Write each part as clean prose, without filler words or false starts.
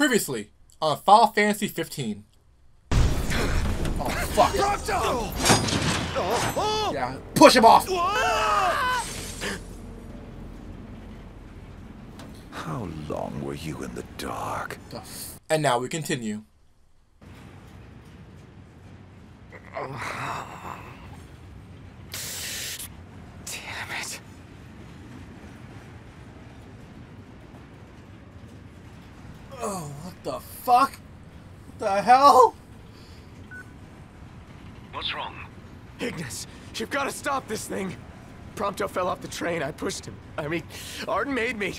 Previously, on Final Fantasy XV. Oh, fuck. Yeah, push him off! How long were you in the dark? And now we continue. Damn it. Oh, what the fuck? What the hell? What's wrong? Ignis, you've got to stop this thing. Prompto fell off the train. I pushed him. I mean, Ardyn made me.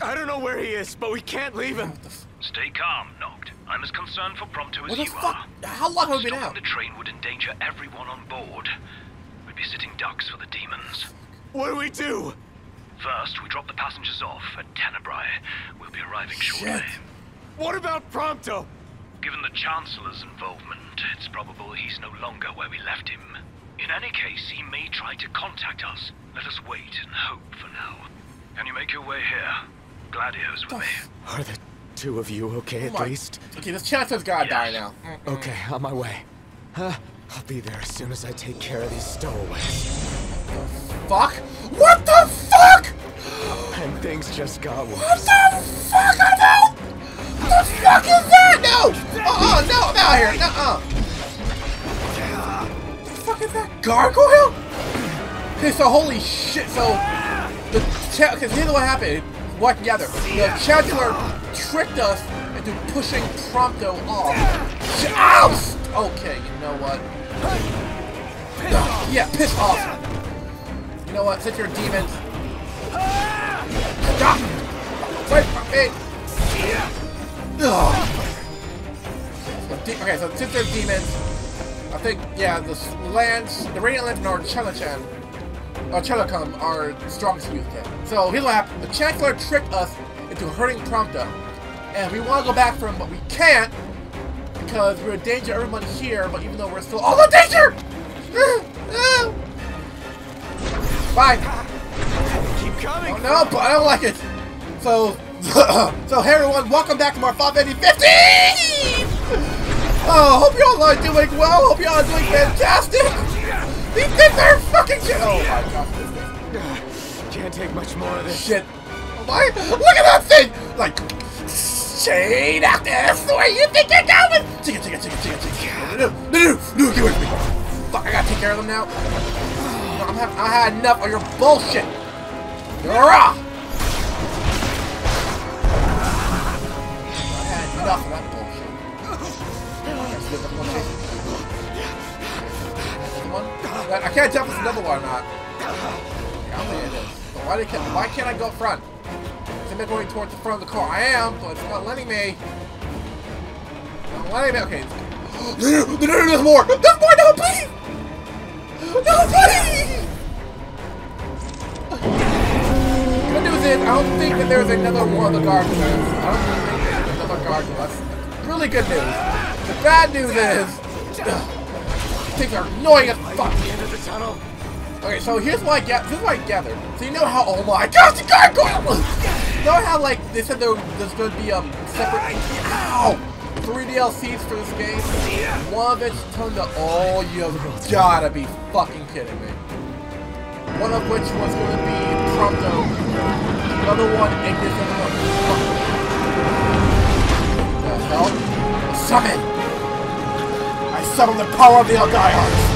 I don't know where he is, but we can't leave him. Stay calm, Noct. I'm as concerned for Prompto as you are. How long have we been out? Stopping the train would endanger everyone on board. We'd be sitting ducks for the demons. What do we do? First, we drop the passengers off at Tenebrae. We'll be arriving shortly. What about Prompto? Given the Chancellor's involvement, it's probable he's no longer where we left him. In any case, he may try to contact us. Let us wait and hope for now. Can you make your way here? Gladio's with me. Are the two of you okay at least? Okay, this Chancellor's gotta die now. Okay, on my way. Huh? I'll be there as soon as I take care of these stowaways. Fuck! What the fuck?! And things just got worse. What the fuck are those?! What the fuck is that? No! Uh-uh, no, I'm out here! Uh-uh! What the fuck is that? Gargoyle? Okay, so holy shit, so... Because here's what happened. What together. The Chancellor tricked us into pushing Prompto off. Ow! Okay, you know what? Yeah, piss off! You know what? Since you're demons... Stop! Wait for me! Okay, so since they're demons, I think, yeah, the lands, the Radiant Lantern or Chelicum are the strongest used yet. So, here's what happened. The Chancellor tricked us into hurting Prompto, and we want to go back for him, but we can't, because we're in danger everyone here, but even though we're still all in danger! Bye! Keep coming! Oh, no, but I don't like it! So... So, hey everyone, welcome back to more Final Fantasy XV! Oh, hope y'all are doing well, hope y'all are doing fantastic! These things are fucking shit! Oh my god. Can't take much more of this. Shit. Why? Look at that thing! Like, shade after that's the way you think you're going! Chicken. No, get away from me! Fuck, I gotta take care of them now. I had enough of your bullshit! You're off! Enough of that bullshit. I can't jump with another one or not. Yeah, I don't think it is. But why can't I go up front? Because I'm going towards the front of the car. I am, but it's not letting me. Okay. No, there's more! There's more! No, please! No, please! The good news is, I don't think that there's another one of the guards. That's really good news. The bad news is things are annoying as fuck. Okay, so here's what I gathered. So you know how oh my gosh, the gargoyle! You know how like they said there's gonna be separate 3 DLCs for this game? One of it's turned to all you've gotta be fucking kidding me. One of which was gonna be Prompto. Another one Ignis and fucking summon! I summon the power of the Eldiarchs!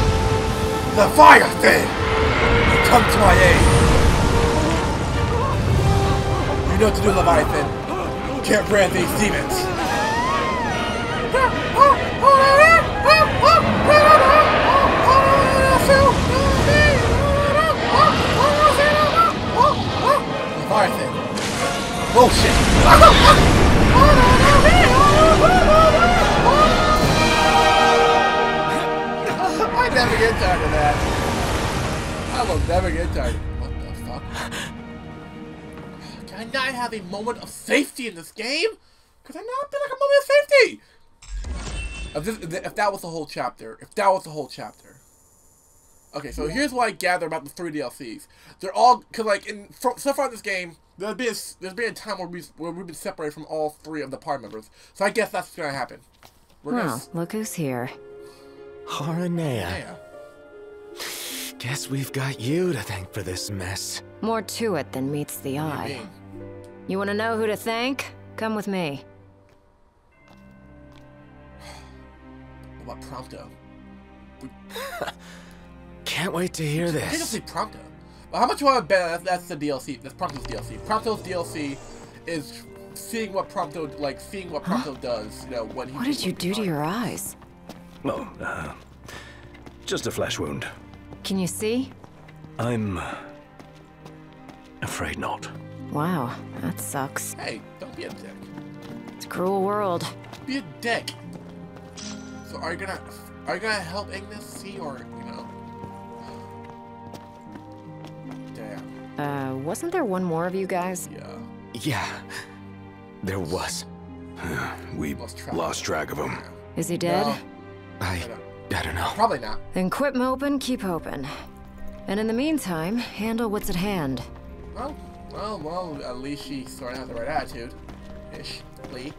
The fire thing! You come to my aid! You know what to do, Leviathan! You can't brand these demons! Leviathan! Bullshit! I never get tired of that. I will never get tired of it. What the fuck? Can I not have a moment of safety in this game? Could I not be like a moment of safety? If that was the whole chapter. Okay, so here's what I gather about the 3 DLCs. They're all, because like, so far in this game, there's been a time where we've been separated from all 3 of the party members. So I guess that's going to happen. Well, look who's here. Aranea. Guess we've got you to thank for this mess. More to it than meets the eye. You want to know who to thank? Come with me. What about Prompto? Can't wait to hear this. I think I'll say Prompto. Well, how much do I bet that's the DLC? That's Prompto's DLC. Prompto's DLC is seeing what Prompto does. You know when he. What did you do to your eyes? Oh, just a flesh wound. Can you see? I'm afraid not. Wow, that sucks. Hey, don't be a dick. It's a cruel world. Be a dick. So are you gonna help Ignis see, or you know? Damn. Wasn't there one more of you guys? Yeah. Yeah, there was. We lost track of him. Is he dead? No. I don't know. Probably not. Then quit moping, keep hoping. And in the meantime, handle what's at hand. Well, at least she sort of has the right attitude. Ish. Lee.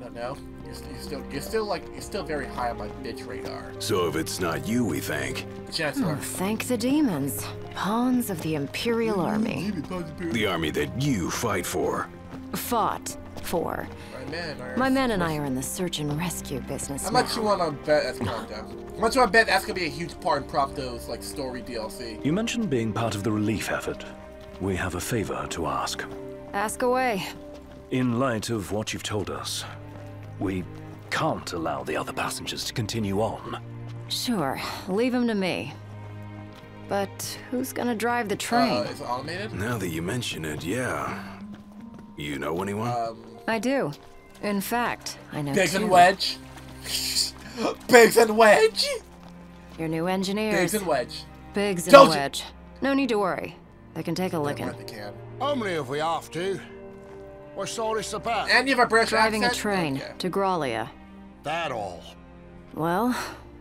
I don't know. You're still very high on my bitch radar. So if it's not you we thank. Chancellor. Thank the demons. Pawns of the Imperial Army. The army that you fight for. Fought. For. My men and I are in the search and rescue business. How much you want to bet that's going down? How much you want to bet that's going to be a huge part in Prompto's like story DLC? You mentioned being part of the relief effort. We have a favor to ask. Ask away. In light of what you've told us, we can't allow the other passengers to continue on. Sure, leave them to me. But who's going to drive the train? Is it automated? Now that you mention it, yeah. You know anyone? I do. In fact, I know Biggs and Wedge. Biggs and Wedge? Your new engineers. Biggs and Wedge. Biggs and Wedge. No need to worry. They can take a licking. Only if we have to. What's all this about? And you have a British accent? Driving a train to Gralia. That all? Well,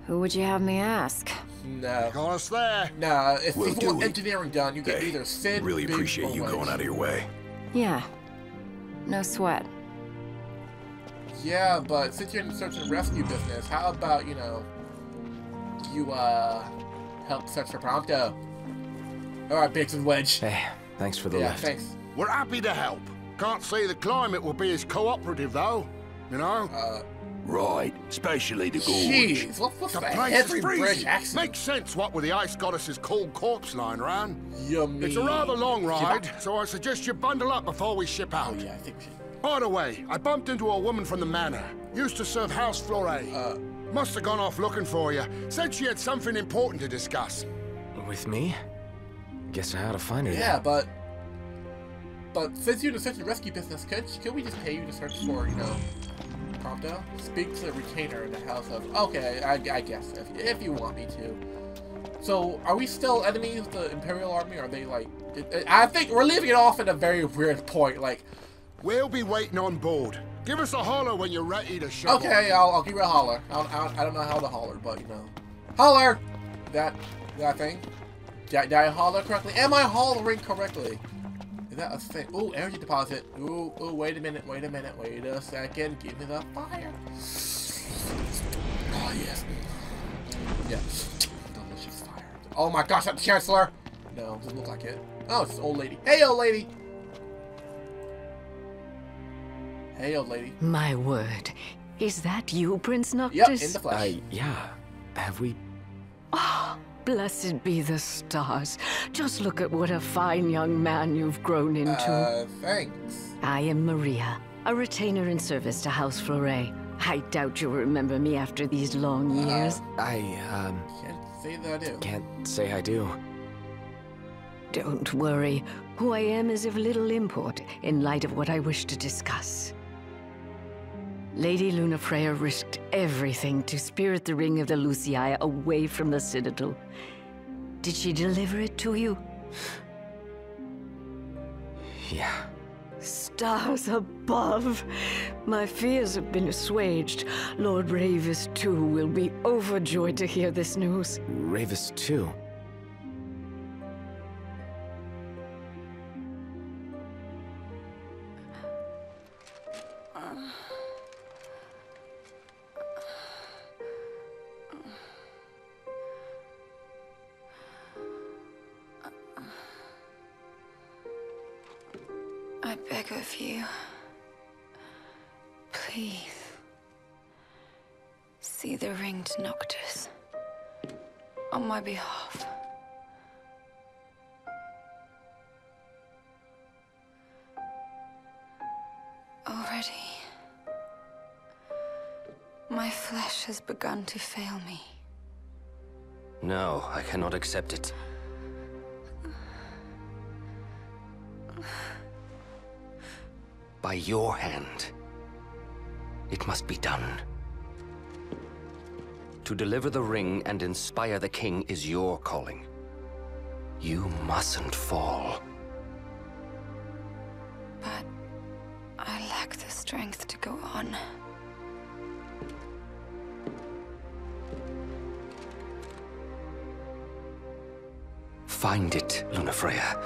who would you have me ask? No. Call us there. No, if you want engineering done, you can either sit. Really appreciate you going out of your way. Yeah. No sweat. Yeah, but since you're in the search and rescue business, how about, you know, you, help search for Prompto? Alright, Biggs and Wedge. Hey, thanks for the lift. Thanks. We're happy to help. Can't say the climate will be as cooperative, though. You know? Right. Especially the gorge. Jeez, what's the place is freezing. Makes sense what with the Ice Goddess's cold corpse lying around. Yummy. It's a rather long ride, so I suggest you bundle up before we ship out. Oh, yeah, I think we should. By the way, I bumped into a woman from the manor. Used to serve House Flore. Must have gone off looking for you. Said she had something important to discuss. With me? Guess I ought to find her. Yeah, then. But since you're in the search and rescue business, could we just pay you to search for, you know... Prompto? Speak to the retainer in the house of... Okay, I guess, if you want me to. So, are we still enemies of the Imperial Army? Are they, like... I think we're leaving it off at a very weird point, like... We'll be waiting on board. Give us a holler when you're ready to show. Okay, I'll give you a holler. I don't know how to holler, but, you know... Holler! That thing? Did I holler correctly? Am I hollering correctly? Is that a thing? Ooh, energy deposit. Ooh, wait a second. Give me the fire. Oh, yes. Yes. Delicious fire. Oh my gosh, that's the Chancellor. No, doesn't look like it. Oh, it's an old lady. Hey, old lady. Hey, old lady. My word. Is that you, Prince Noctis? Yep, in the flesh. Yeah. Have we... Oh. Blessed be the stars. Just look at what a fine young man you've grown into. Thanks. I am Maria, a retainer in service to House Flore. I doubt you'll remember me after these long years. I can't say that I do. Can't say I do. Don't worry. Who I am is of little import in light of what I wish to discuss. Lady Lunafreya risked everything to spirit the Ring of the Lucii away from the Citadel. Did she deliver it to you? Yeah. Stars above! My fears have been assuaged. Lord Ravus, too, will be overjoyed to hear this news. Ravus, too? beg of you, please, see the ringed Noctis on my behalf. Already, my flesh has begun to fail me. No, I cannot accept it. By your hand, it must be done. To deliver the ring and inspire the king is your calling. You mustn't fall. But I lack the strength to go on. Find it, Lunafreya.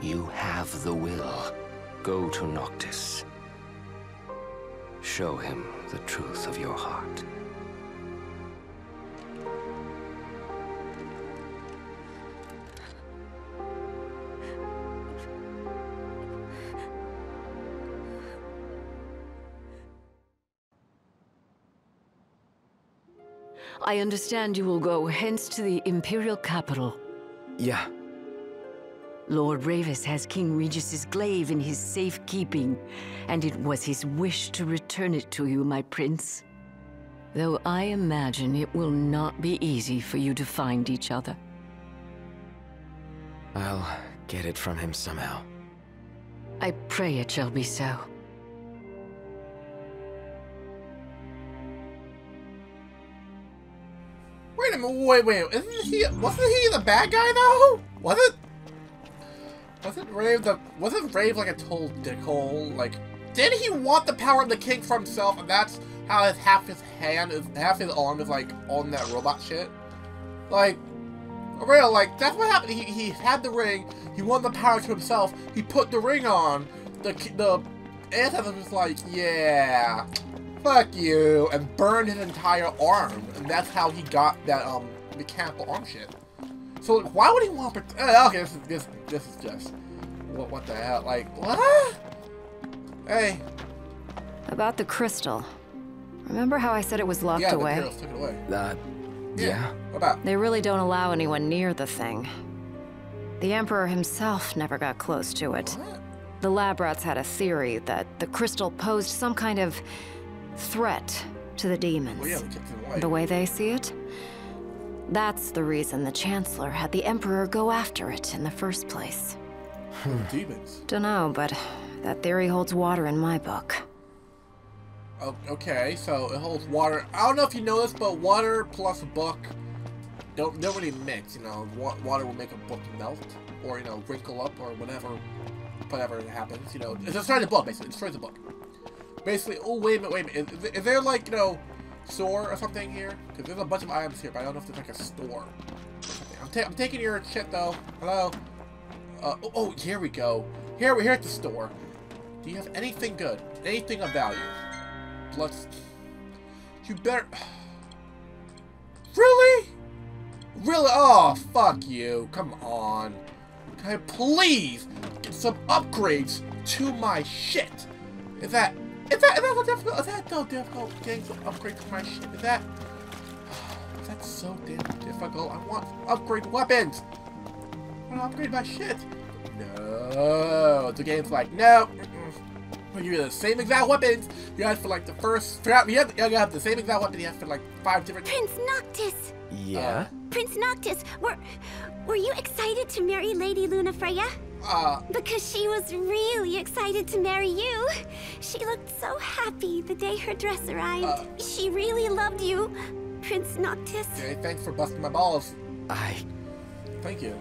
You have the will. Go to Noctis. Show him the truth of your heart. I understand you will go hence to the Imperial capital. Yeah. Lord Ravus has King Regis's glaive in his safekeeping, and it was his wish to return it to you, my prince. Though I imagine it will not be easy for you to find each other. I'll get it from him somehow. I pray it shall be so. Wait a minute, wait, wasn't he the bad guy though? Was it? Wasn't Rave like a total dickhole? Like, did he want the power of the king for himself, and that's how half his arm is like on that robot shit? Like, real, like that's what happened. He had the ring. He wanted the power to himself. He put the ring on. The ancestor was like, yeah, fuck you, and burned his entire arm, and that's how he got that mechanical arm shit. So like, why would he want to okay, this is just what the hell? Like what? Hey. About the crystal. Remember how I said it was locked away? Yeah, the girls took it away. Yeah. What about? They really don't allow anyone near the thing. The Emperor himself never got close to it. What? The lab rats had a theory that the crystal posed some kind of threat to the demons. Well, yeah, we kept it away. The way they see it. That's the reason the Chancellor had the Emperor go after it in the first place. Demons. Dunno, but that theory holds water in my book. Oh, okay, so it holds water. I don't know if you know this, but water plus a book don't really mix. You know, water will make a book melt, or you know, wrinkle up, or whatever happens. You know, it destroys the book basically. It destroys the book. Basically, oh wait a minute. Is there like you know? Store or something here? Because there's a bunch of items here, but I don't know if there's like a store or something. I'm taking your shit though. Hello? Oh, here we go. Here, we're here at the store. Do you have anything good? Anything of value? Let's... You better... Really? Really? Oh, fuck you. Come on. Can I please get some upgrades to my shit? Is that so difficult? Is that so difficult getting some upgrades for my shit? Is that so damn difficult? I want to upgrade weapons! I want to upgrade my shit! No! The game's like, no! When you have the same exact weapons, you had for like the first... You have the same exact weapon you had for like 5 different... Prince Noctis! Yeah? Prince Noctis, were you excited to marry Lady Lunafreya? Because she was really excited to marry you. She looked so happy the day her dress arrived. She really loved you, Prince Noctis. Okay, thanks for busting my balls. Thank you.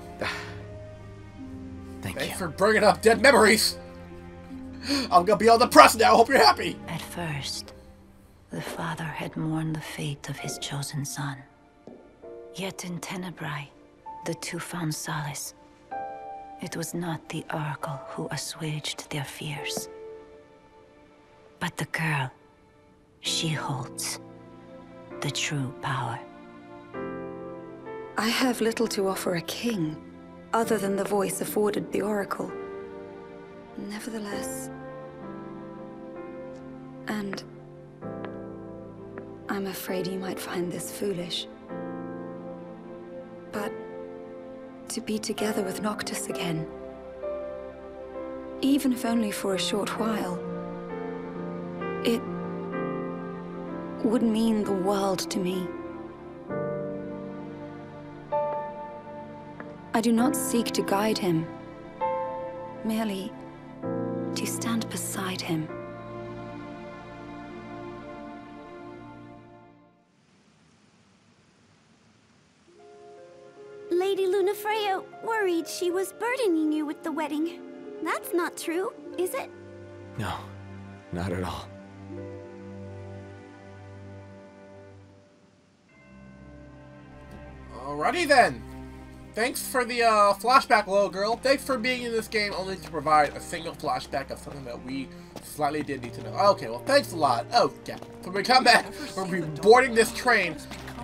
Thanks for bringing up dead memories. I'm gonna be on the press now. Hope you're happy. At first, the father had mourned the fate of his chosen son. Yet in Tenebrae, the two found solace. It was not the Oracle who assuaged their fears, but the girl. She holds the true power. I have little to offer a king, other than the voice afforded the Oracle. Nevertheless... And... I'm afraid you might find this foolish. But... to be together with Noctis again... even if only for a short while... it... would mean the world to me. I do not seek to guide him, merely to stand beside him. Lady Lunafreya worried she was burdening you with the wedding. That's not true, is it? No, not at all. Alrighty then. Thanks for the flashback, little girl. Thanks for being in this game only to provide a single flashback of something that we slightly did need to know. Okay, well, thanks a lot. Oh, yeah. When we come back, we'll be boarding this train,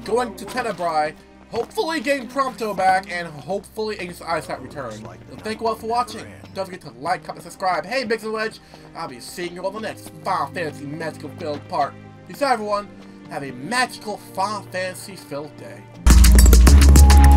going to Tenebrae, hopefully getting Prompto back, and hopefully Ignis' eyesight return. So thank you all for watching. Don't forget to like, comment, subscribe. Hey, Biggs and Wedge. I'll be seeing you on the next Final Fantasy Magical Filled part. Peace out, everyone. Have a magical Final Fantasy Filled day.